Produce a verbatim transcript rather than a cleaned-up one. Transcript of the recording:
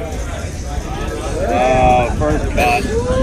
Oh, first cut.